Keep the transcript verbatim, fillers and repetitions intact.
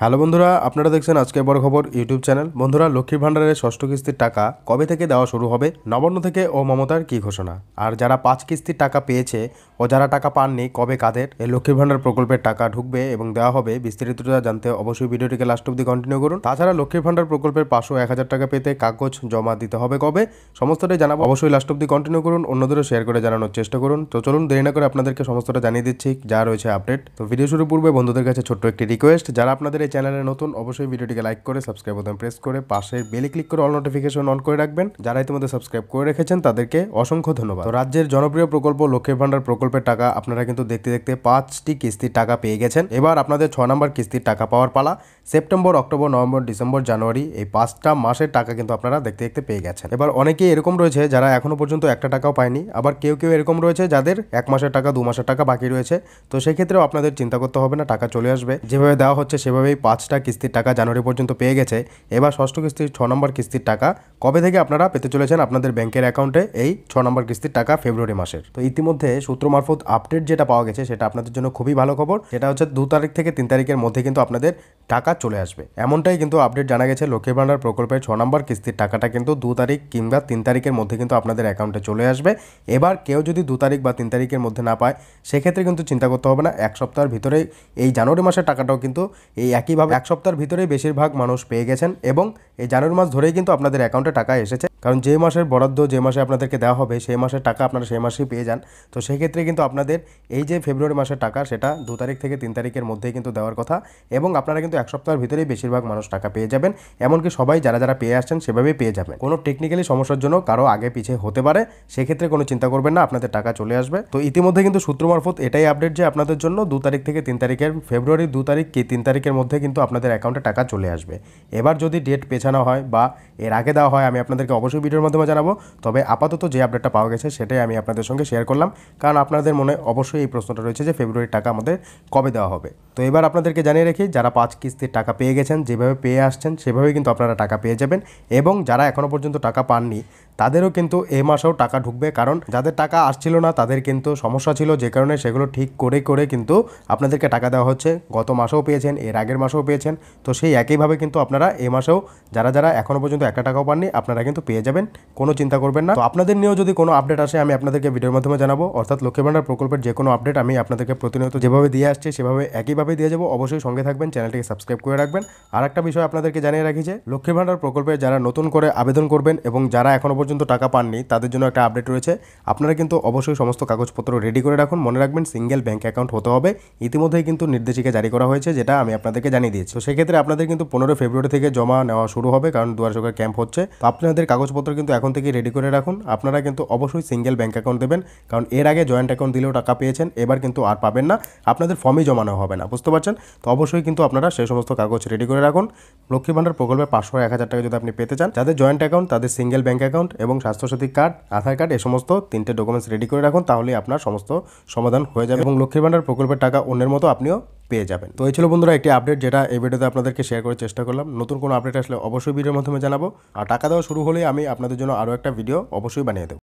Hello বন্ধুরা, আপনারা দেখছেন আজকে বড় খবর ইউটিউব চ্যানেল। বন্ধুরা, লক্ষ্মীর ভাণ্ডারের ষষ্ঠ কিস্তির টাকা কবে থেকে দেওয়া শুরু হবে, নবান্ন থেকে ও মমতার কী ঘোষণা, আর যারা পাঁচ কিস্তির টাকা পেয়েছে ও যারা টাকা পাননি কবে কাদের এই লক্ষ্মীর ভাণ্ডার প্রকল্পের টাকা ঢুকবে এবং দেওয়া হবে, বিস্তারিতটা জানতে অবশ্যই ভিডিওটিকে লাস্ট অবধি কন্টিনিউ করুন। তাছাড়া লক্ষ্মীর ভাণ্ডার প্রকল্পের পাঁচশো এক হাজার টাকা পেতে কাগজ জমা দিতে হবে কবে, সমস্তটাই জানাবো। অবশ্যই লাস্ট অবধি কন্টিনিউ করুন, অন্যদেরও শেয়ার করে জানানোর চেষ্টা করুন। তো চলুন দেরি না করে আপনাদেরকে সমস্তটা জানিয়ে দিচ্ছি যা রয়েছে আপডেট। তো ভিডিও শুরু পূর্বে বন্ধুদের কাছে ছোট্ট একটি রিকোয়েস্ট, যারা আপনাদের এই চ্যানেলে নতুন অবশ্যই ভিডিওটিকে লাইক করে সাবস্ক্রাইব বাটন প্রেস করে পাশের বেলে ক্লিক করে অল নোটিফিকেশন অন করে রাখবেন। যারা ইতিমধ্যে সাবস্ক্রাইব করে রেখেছেন তাদেরকে অসংখ্য ধন্যবাদ। তো রাজ্যের জনপ্রিয় প্রকল্প লক্ষ্মীর ভাণ্ডার প্রকল্পের টাকা আপনারা কিন্তু দেখতে দেখতে পাঁচটি কিস্তির টাকা পেয়ে গেছেন। এবার আপনাদের ছয় নম্বর কিস্তির টাকা পাওয়ার পালা। September, October, November, December, January এই পাঁচটা মাসের টাকা কিন্তু আপনারা দেখতে দেখতে পেয়ে গেছেন। এবার অনেকেই এরকম রয়েছে যারা এখনো পর্যন্ত একটা টাকাও পায়নি, আবার কেউ কেউ এরকম রয়েছে যাদের এক মাসের টাকা দু মাসের টাকা বাকি রয়েছে। তো সেক্ষেত্রেও আপনাদের চিন্তা করতে হবে না, টাকা চলে আসবে। যেভাবে দেওয়া হচ্ছে সেভাবেই পাঁচটা কিস্তির টাকা জানুয়ারি পর্যন্ত পেয়ে গেছে। এবার ষষ্ঠ কিস্তির ছ নম্বর কিস্তির টাকা কবে থেকে আপনারা পেতে চলেছেন আপনাদের ব্যাংকের অ্যাকাউন্টে, এই ছ নম্বর কিস্তির টাকা ফেব্রুয়ারি মাসের। তো ইতিমধ্যে সূত্র মারফত আপডেট যেটা পাওয়া গেছে সেটা আপনাদের জন্য খুবই ভালো খবর। সেটা হচ্ছে দু তারিখ থেকে তিন তারিখের মধ্যে কিন্তু আপনাদের টাকা চলে আসবে, এমনটাই কিন্তু আপডেট জানা গেছে। লক্ষ্মীর ভাণ্ডার প্রকল্পের ছ নম্বর কিস্তির টাকাটা কিন্তু দু তারিখ কিংবা তিন তারিখের মধ্যে কিন্তু আপনাদের অ্যাকাউন্টে চলে আসবে। এবার কেউ যদি দু তারিখ বা তিন তারিখের মধ্যে না পায় সেক্ষেত্রে কিন্তু চিন্তা করতে হবে না, এক সপ্তাহের ভিতরে এই জানুয়ারি মাসের টাকাটাও কিন্তু এই একইভাবে এক সপ্তাহের ভিতরেই বেশিরভাগ মানুষ পেয়ে গেছেন এবং এই জানুয়ারি মাস ধরেই কিন্তু আপনাদের অ্যাকাউন্টে টাকা এসেছে। কারণ যে মাসের বরাদ্দ যে মাসে আপনাদেরকে দেওয়া হবে সেই মাসের টাকা আপনারা সেই মাসেই পেয়ে যান। তো সেক্ষেত্রে কিন্তু আপনাদের এই যে ফেব্রুয়ারি মাসের টাকা সেটা দু তারিখ থেকে তিন তারিখের মধ্যেই কিন্তু দেওয়ার কথা এবং আপনারা কিন্তু এক সপ্তাহের ভিতরেই বেশিরভাগ মানুষ টাকা পেয়ে যাবেন। এমনকি সবাই যারা যারা পেয়ে আসছেন সেভাবেই পেয়ে যাবেন। কোনো টেকনিক্যালি সমস্যার জন্য কারো আগে পিছিয়ে হতে পারে, সেক্ষেত্রে কোনো চিন্তা করবেন না, আপনাদের টাকা চলে আসবে। তো ইতিমধ্যে কিন্তু সূত্র মারফত এটাই আপডেট যে আপনাদের জন্য দু তারিখ থেকে তিন তারিখের ফেব্রুয়ারি দু তারিখ কি তিন তারিখের মধ্যে কিন্তু আপনাদের অ্যাকাউন্টে টাকা চলে আসবে। এবার যদি ডেট পেছানো হয় বা এর আগে দেওয়া হয় আমি আপনাদেরকে অবশ্যই ভিডিওর মাধ্যমে জানাবো। তবে আপাতত যে আপডেটটা পাওয়া গেছে সেটাই আমি আপনাদের সঙ্গে শেয়ার করলাম, কারণ আপনাদের মনে অবশ্যই এই প্রশ্নটা রয়েছে যে ফেব্রুয়ারির টাকা আমাদের কবে দেওয়া হবে। তো এবার আপনাদেরকে জানিয়ে রেখি, যারা পাঁচ কিস্তির টাকা পেয়ে গেছেন যেভাবে পেয়ে আসছেন সেভাবেই কিন্তু আপনারা টাকা পেয়ে যাবেন এবং যারা এখনও পর্যন্ত টাকা পাননি তাদেরও কিন্তু এ মাসেও টাকা ঢুকবে। কারণ যাদের টাকা আসছিল না তাদের কিন্তু সমস্যা ছিল, যে কারণে সেগুলো ঠিক করে করে কিন্তু আপনাদেরকে টাকা দেওয়া হচ্ছে। গত মাসেও পেয়েছেন, এর আগের মাসেও পেয়েছেন, তো সেই একইভাবে কিন্তু আপনারা এ মাসেও যারা যারা এখনও পর্যন্ত একটা টাকাও পাননি আপনারা কিন্তু পেয়ে যাবেন, কোনো চিন্তা করবেন না। তো আপনাদের নিয়েও যদি কোনো আপডেট আসে আমি আপনাদেরকে ভিডিওর মাধ্যমে জানাবো। অর্থাৎ লক্ষ্মীর ভাণ্ডার প্রকল্পের যে কোনো আপডেট আমি আপনাদেরকে প্রতিনিয়ত যেভাবে দিয়ে আসছি সেভাবে একইভাবে দিয়ে যাবো। অবশ্যই সঙ্গে থাকবেন, চ্যানেলটিকে সাবস্ক্রাইব করে রাখবেন। আর একটা বিষয় আপনাদেরকে জানিয়ে রাখি যে লক্ষ্মীর ভাণ্ডার প্রকল্পে যারা নতুন করে আবেদন করবেন এবং যারা এখনও পর্যন্ত টাকা পাননি তাদের জন্য একটা আপডেট রয়েছে। আপনারা কিন্তু অবশ্যই সমস্ত কাগজপত্র রেডি করে রাখুন। মনে রাখবেন সিঙ্গেল ব্যাংক অ্যাকাউন্ট হতে হবে, ইতিমধ্যেই কিন্তু নির্দেশিকা জারি করা হয়েছে যেটা আমি আপনাদেরকে জানিয়ে দিয়েছি। তো সেক্ষেত্রে আপনাদের কিন্তু পনেরো ফেব্রুয়ারি থেকে জমা নেওয়া শুরু হবে, কারণ দুয়ার সরকার ক্যাম্প হচ্ছে। তো আপনাদের কাগজপত্র কিন্তু এখন থেকে রেডি করে রাখুন। আপনারা কিন্তু অবশ্যই সিঙ্গেল ব্যাংক অ্যাকাউন্ট দেবেন, কারণ এর আগে জয়েন্ট অ্যাকাউন্ট দিলেও টাকা পেয়েছেন, এবার কিন্তু আর পাবেন না, আপনাদের ফর্মই জমানো হবে না, বুঝতে পারছেন। তো অবশ্যই কিন্তু আপনারা সেই সমস্ত কাগজ রেডি করে রাখুন। লক্ষ্মীর ভাণ্ডার প্রকল্পে পাঁচশো এক হাজার টাকা যদি আপনি পেতে চান, যাদের জয়েন্ট অ্যাকাউন্ট তাদের সিঙ্গেল ব্যাংক অ্যাকাউন্ট এবং স্বাস্থ্যসাথী কার্ড, আধার কার্ড, এই সমস্ত তিনটে ডকুমেন্টস রেডি করে রাখুন, তাহলে আপনার সমস্ত সমাধান হয়ে যাবে এবং লক্ষ্মীর ভাণ্ডার প্রকল্পের টাকা অন্যের মতো আপনিও পেয়ে যাবেন। তো এই ছিল বন্ধুরা একটি আপডেট যেটা এই ভিডিওতে আপনাদেরকে শেয়ার করার চেষ্টা করলাম। নতুন কোনো আপডেট আসলে অবশ্যই ভিডিওর মাধ্যমে জানাবো। আর টাকা দেওয়া শুরু হলে আমি আপনাদের জন্য আরও একটা ভিডিও অবশ্যই বানিয়ে দেবো।